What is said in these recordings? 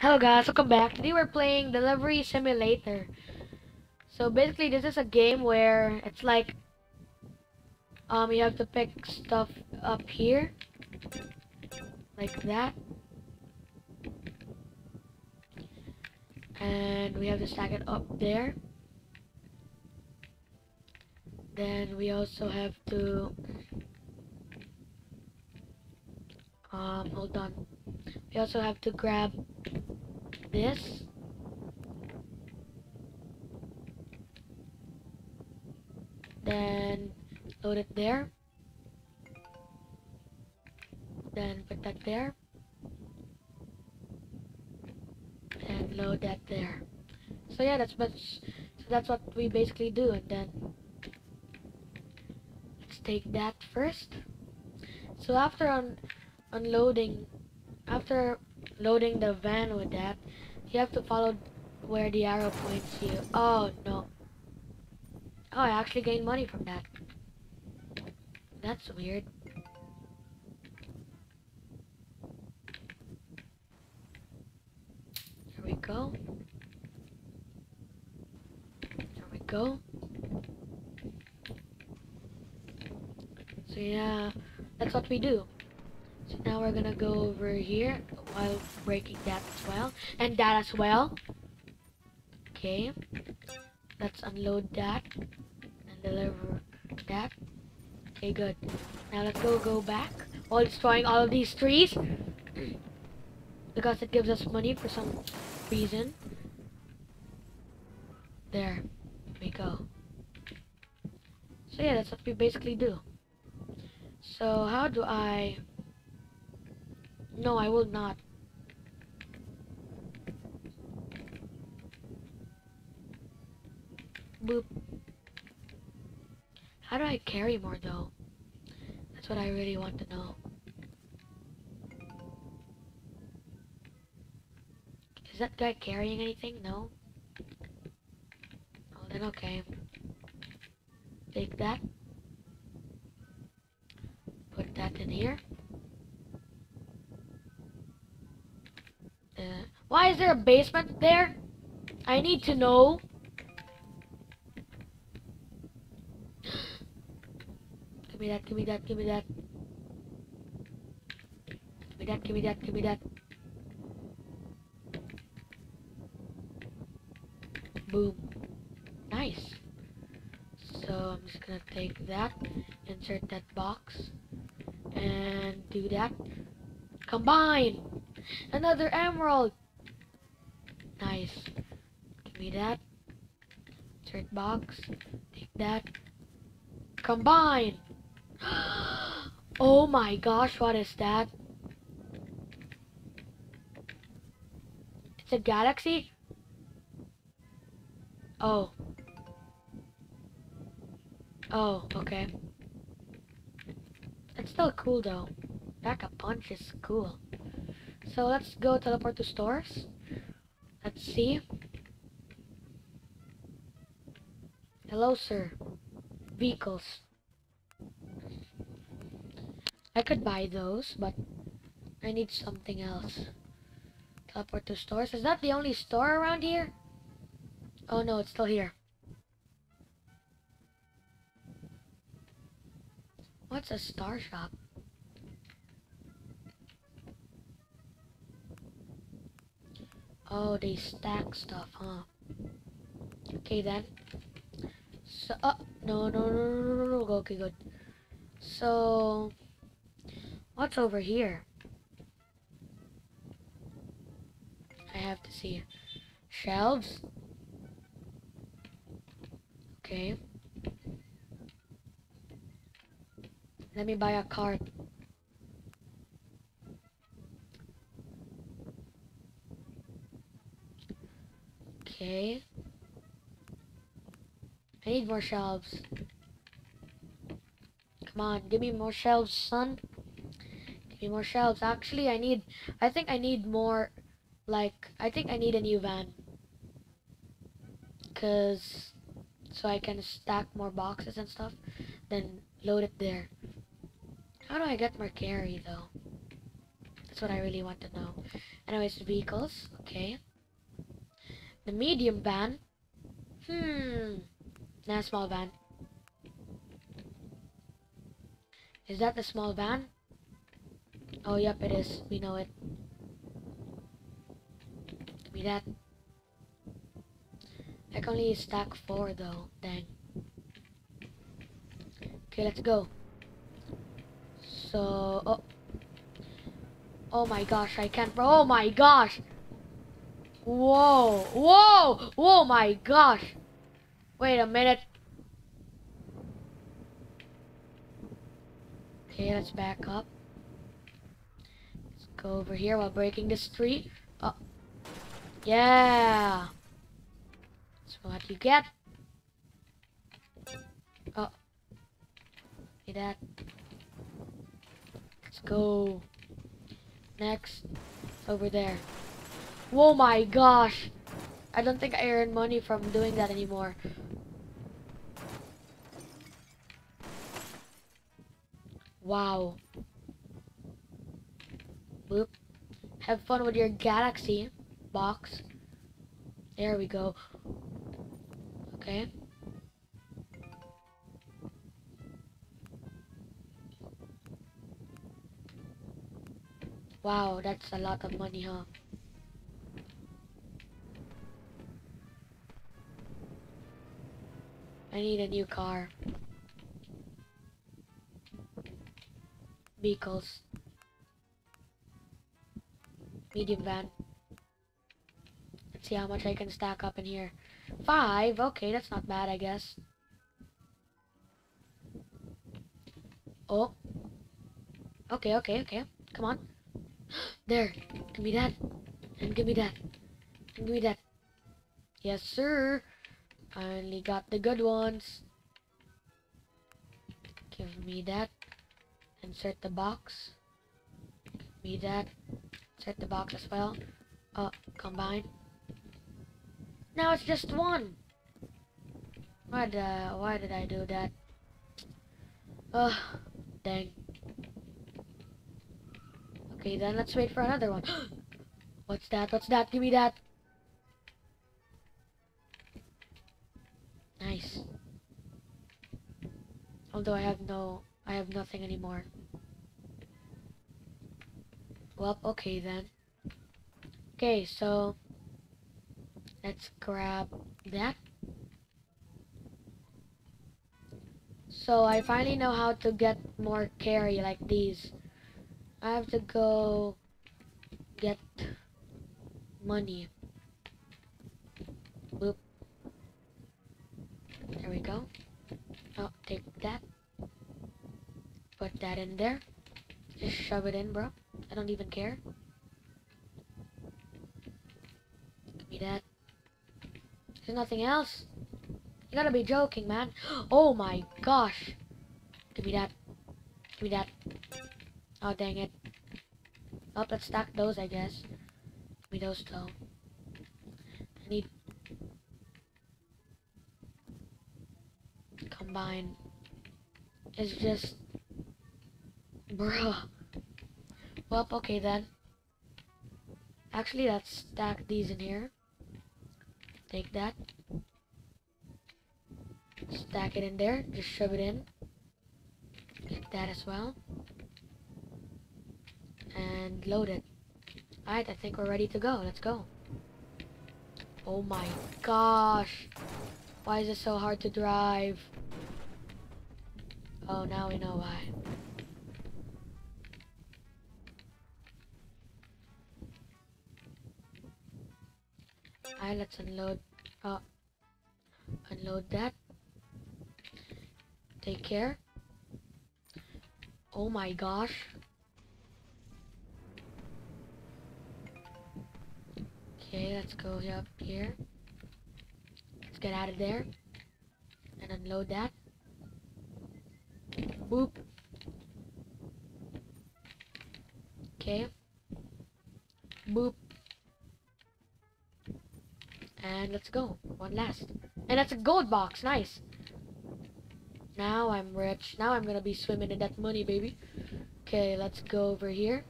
Hello guys, welcome back. Today we're playing Delivery Simulator. So basically this is a game where it's like you have to pick stuff up here like that, and we have to stack it up there. Then we also have to we also have to grab this, then load it there, then put that there, and load that there. So yeah, that's what we basically do. And then let's take that first. So after loading the van with that, you have to follow where the arrow points you. Oh no. Oh, I actually gained money from that. That's weird. Here we go. Here we go. So yeah, that's what we do. So now we're gonna go over here while breaking that as well, and that as well. Okay, let's unload that and deliver that. Okay, good. Now let's go back while destroying all of these trees because it gives us money for some reason. There we go. So yeah, that's what we basically do. So how do I... No, I will not. Boop. How do I carry more though? That's what I really want to know. Is that guy carrying anything? No? Oh, then okay. Take that. Put that in here. Why is there a basement there? I need to know. Give me that, give me that, give me that. Give me that, give me that, give me that. Boom. Nice. So I'm just gonna take that, insert that box, and do that. Combine! Another emerald! Nice. Give me that. Insert box. Take that. Combine! Oh my gosh, what is that? It's a galaxy? Oh. Oh, okay. It's still cool though. Pack a punch is cool. So let's go teleport to stores. Let's see. Hello, sir. Vehicles. I could buy those, but I need something else. Teleport to stores. Is that the only store around here? Oh no, it's still here. What's a star shop? Oh, they stack stuff, huh? Okay then. So, no. Okay, good. So, what's over here? I have to see. Shelves? Okay. Let me buy a cart. Okay. I need more shelves. Come on, give me more shelves, son. Give me more shelves. Actually, I think I need more, like, I think I need a new van. Cause, so I can stack more boxes and stuff, then load it there. How do I get more carry though? That's what I really want to know. Anyways, vehicles. Okay. The medium van. Now small van. Is that the small van? Oh, yep, it is. We know it. Give me that. I can only stack 4 though. Dang. Okay, let's go. So, oh my gosh, I can't. Oh my gosh. Whoa, whoa, whoa, my gosh. Wait a minute. Okay, let's back up. Let's go over here while breaking the street. Oh, yeah. That's what you get. Oh, see that. Let's go. Next, over there. Whoa, my gosh. I don't think I earn money from doing that anymore. Wow. Boop. Have fun with your galaxy box. There we go. Okay. Wow, that's a lot of money, huh? I need a new car. Vehicles. Medium van. Let's see how much I can stack up in here. 5? Okay, that's not bad, I guess. Oh. Okay, okay, okay. Come on. There. Give me that. And give me that. And give me that. Yes, sir. I only got the good ones. Give me that. Insert the box. Give me that. Insert the box as well. Combine. Now it's just one. Why did I do that? Oh, dang. Okay, then let's wait for another one. What's that? What's that? Give me that. Nice. Although I have nothing anymore. Well, okay then. Okay, so let's grab that. So I finally know how to get more carry like these. I have to go get money. Boop. There we go. Oh, take that. Put that in there. Just shove it in, bro. I don't even care. Give me that. There's nothing else? You gotta be joking, man. Oh my gosh. Give me that. Give me that. Oh, dang it. Oh, let's stack those, I guess. Give me those, though. I need... Combine. It's just... Bruh. Well, okay then. Actually, let's stack these in here. Take that. Stack it in there. Just shove it in. Get that as well. And load it. Alright, I think we're ready to go. Let's go. Oh my gosh. Why is it so hard to drive? Oh, now we know why. Alright, let's unload. Unload that. Take care. Oh my gosh. Okay, let's go up here. Let's get out of there. And unload that. Boop. Okay. Boop. And let's go. One last. And that's a gold box. Nice. Now I'm rich. Now I'm gonna be swimming in that money, baby. Okay, let's go over here.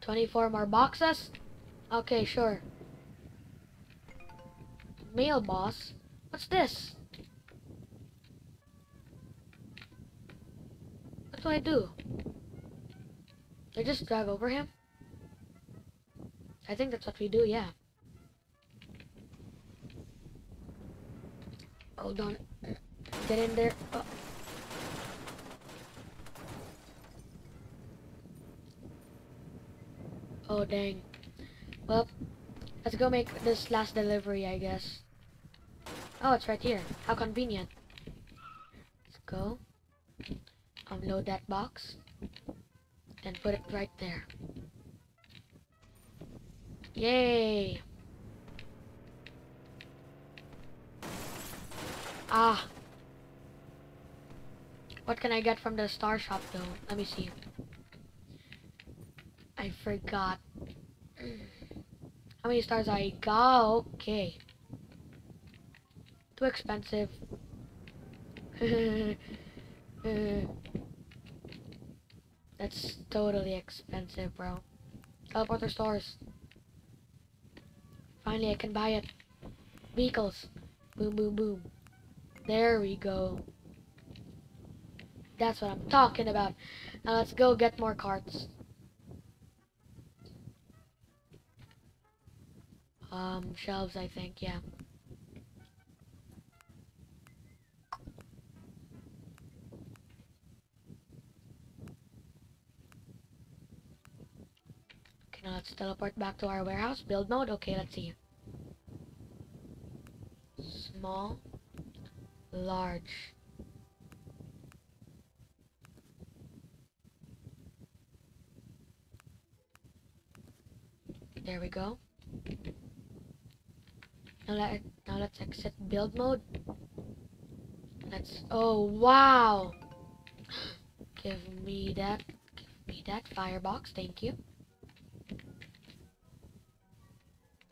24 more boxes? Okay, sure. Mail boss? What's this? What do I do? I just drive over him? I think that's what we do, yeah. Hold on. Get in there. Oh. Oh, dang. Well, let's go make this last delivery, I guess. Oh, it's right here. How convenient. Let's go. Unload that box. And put it right there. Yay! Ah! What can I get from the star shop, though? Let me see. I forgot. How many stars I got? Okay. Too expensive. That's totally expensive, bro. Teleporter stores. Finally, I can buy it. Vehicles. Boom, boom, boom. There we go. That's what I'm talking about. Now let's go get more carts. Shelves, I think, yeah. Okay, now let's teleport back to our warehouse. Build mode, okay, let's see. Small, large. There we go. Now let's exit build mode. Let's, oh wow! Give me that firebox, thank you.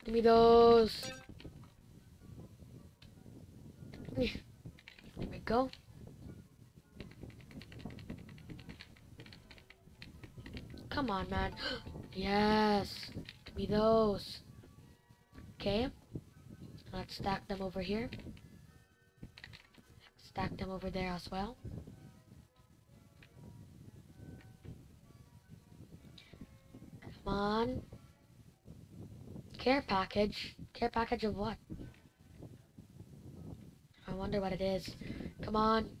Give me those. There we go. Come on, man. Yes. Give me those. Okay. Let's stack them over here. Stack them over there as well. Come on. Care package. Care package of what? I wonder what it is. Come on.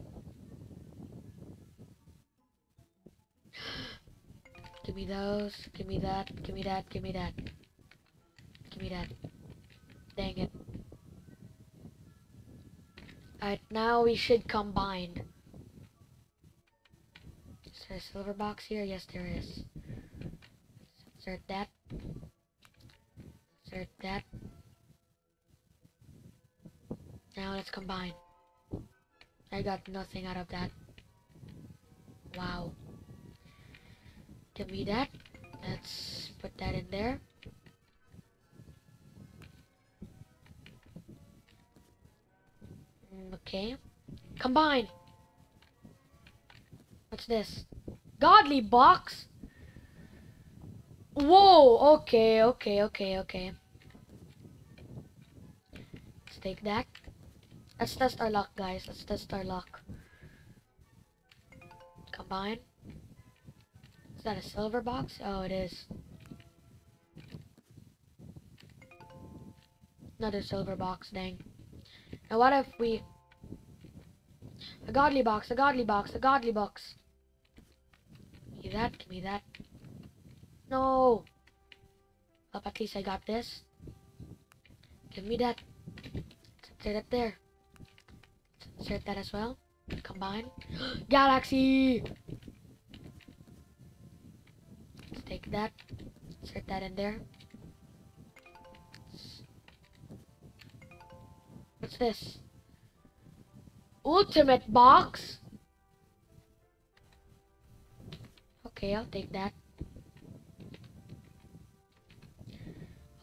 Give me those. Give me that. Give me that. Give me that. Give me that. Dang it. Alright, now we should combine. Is there a silver box here? Yes, there is. Let's insert that. Insert that. Now let's combine. I got nothing out of that. Wow. Give me that. Let's put that in there. Okay. Combine! What's this? Godly box? Whoa! Okay, okay, okay, okay. Let's take that. Let's test our luck, guys. Let's test our luck. Combine. Is that a silver box? Oh, it is. Another silver box, dang. Now what if we... A godly box, a godly box, a godly box. Give me that, give me that. No! Well, at least I got this. Give me that. Let's insert it there. Let's insert that as well. Combine. Galaxy! Let's take that. Insert that in there. What's this? Ultimate box? Okay, I'll take that.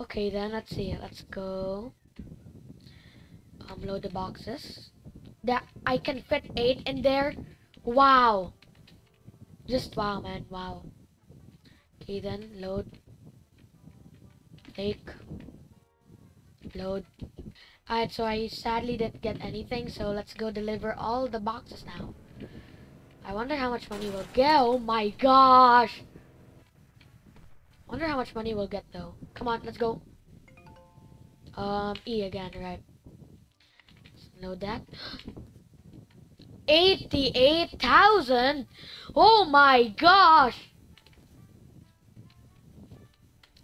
Okay then, let's see. Let's go. Load the boxes. That I can fit 8 in there. Wow. Just wow, man, wow. Okay, then load. Take. Load. Alright, so I sadly didn't get anything, so let's go deliver all the boxes now. I wonder how much money we'll get. Oh my gosh! Wonder how much money we'll get though. Come on, let's go. E again, right? Load that. 88,000! Oh my gosh!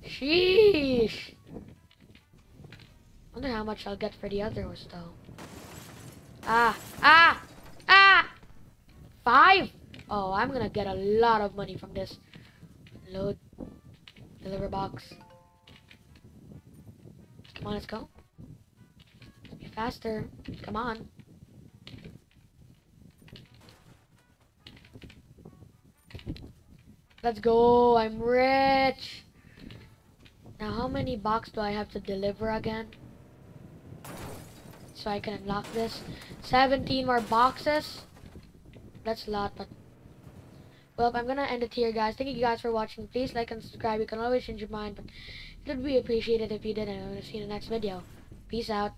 Sheesh! Wonder how much I'll get for the others though. Ah! 5? Oh, I'm gonna get a lot of money from this. Load. Deliver box. Come on, let's go. Let's be faster. Come on. Let's go. I'm rich. Now, how many boxes do I have to deliver again? So I can unlock this. 17 more boxes. That's a lot, but... Well, I'm gonna end it here, guys. Thank you guys for watching. Please like and subscribe. You can always change your mind, but it would be appreciated if you did, and I'm gonna see you in the next video. Peace out.